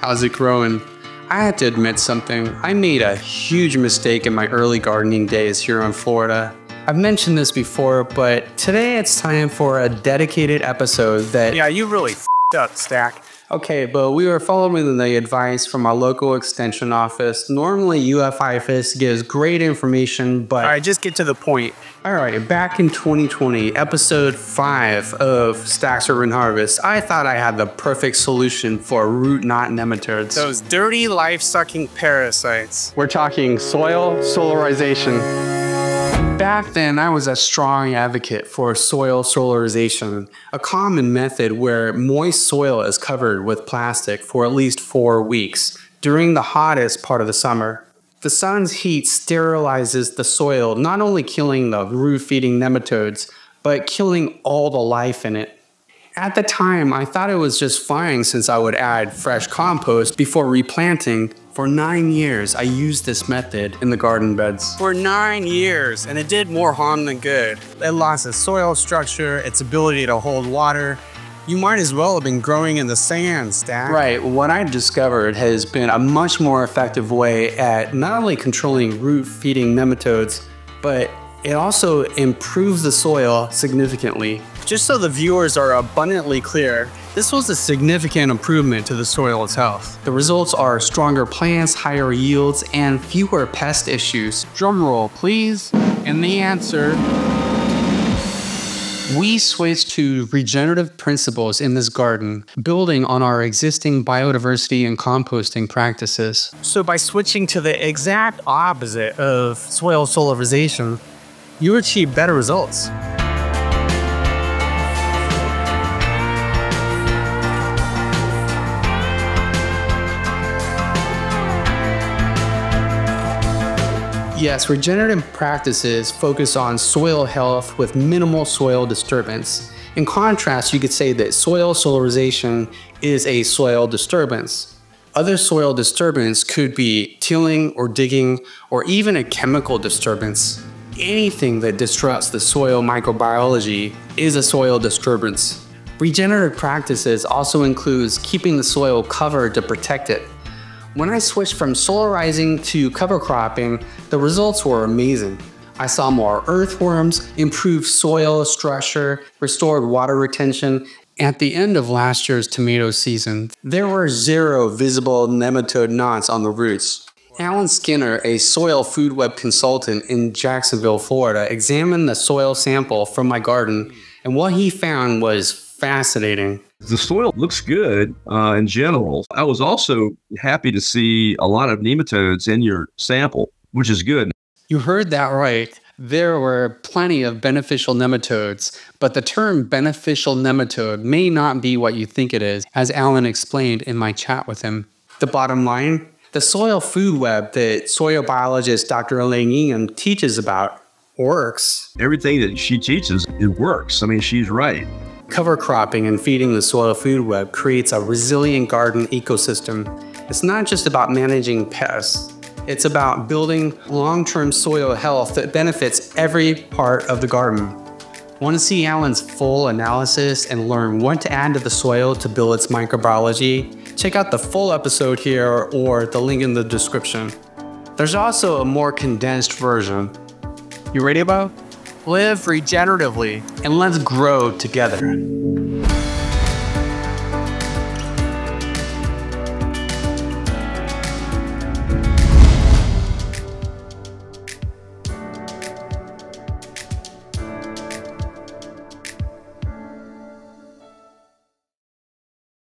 how's it growing? I had to admit something. I made a huge mistake in my early gardening days here in Florida. I've mentioned this before, but today it's time for a dedicated episode that... Yeah, you really f***ed up, Stack. Okay, but we were following the advice from our local extension office. Normally, UF gives great information, but... All right, just get to the point. All right, back in 2020, episode 5 of Stacks Urban Harvest, I thought I had the perfect solution for root knot nematodes. Those dirty, life-sucking parasites. We're talking soil solarization. Back then, I was a strong advocate for soil solarization, a common method where moist soil is covered with plastic for at least 4 weeks during the hottest part of the summer. The sun's heat sterilizes the soil, not only killing the root-feeding nematodes, but killing all the life in it. At the time, I thought it was just fine since I would add fresh compost before replanting. For 9 years, I used this method in the garden beds. For 9 years, and it did more harm than good. It lost its soil structure, its ability to hold water. You might as well have been growing in the sand, Stack. Right, what I discovered has been a much more effective way at not only controlling root-feeding nematodes, but it also improves the soil significantly. Just so the viewers are abundantly clear, this was a significant improvement to the soil's health. The results are stronger plants, higher yields, and fewer pest issues. Drum roll, please. And the answer... We switched to regenerative principles in this garden, building on our existing biodiversity and composting practices. So by switching to the exact opposite of soil solarization, you achieve better results. Yes, regenerative practices focus on soil health with minimal soil disturbance. In contrast, you could say that soil solarization is a soil disturbance. Other soil disturbance could be tilling or digging or even a chemical disturbance. Anything that disrupts the soil microbiology is a soil disturbance. Regenerative practices also includes keeping the soil covered to protect it. When I switched from solarizing to cover cropping, the results were amazing. I saw more earthworms, improved soil structure, restored water retention. At the end of last year's tomato season, there were 0 visible nematode knots on the roots. Allen Skinner, a soil food web consultant in Jacksonville, Florida, examined the soil sample from my garden, and what he found was fascinating. The soil looks good in general. I was also happy to see a lot of nematodes in your sample, which is good. You heard that right. There were plenty of beneficial nematodes, but the term beneficial nematode may not be what you think it is, as Allen explained in my chat with him. The bottom line, the soil food web that soil biologist Dr. Elaine Ingham teaches about works. Everything that she teaches, it works. I mean, she's right. Cover cropping and feeding the soil food web creates a resilient garden ecosystem. It's not just about managing pests. It's about building long-term soil health that benefits every part of the garden. Want to see Allen's full analysis and learn what to add to the soil to build its microbiology? Check out the full episode here or the link in the description. There's also a more condensed version. You ready, Bo? Live regeneratively, and let's grow together.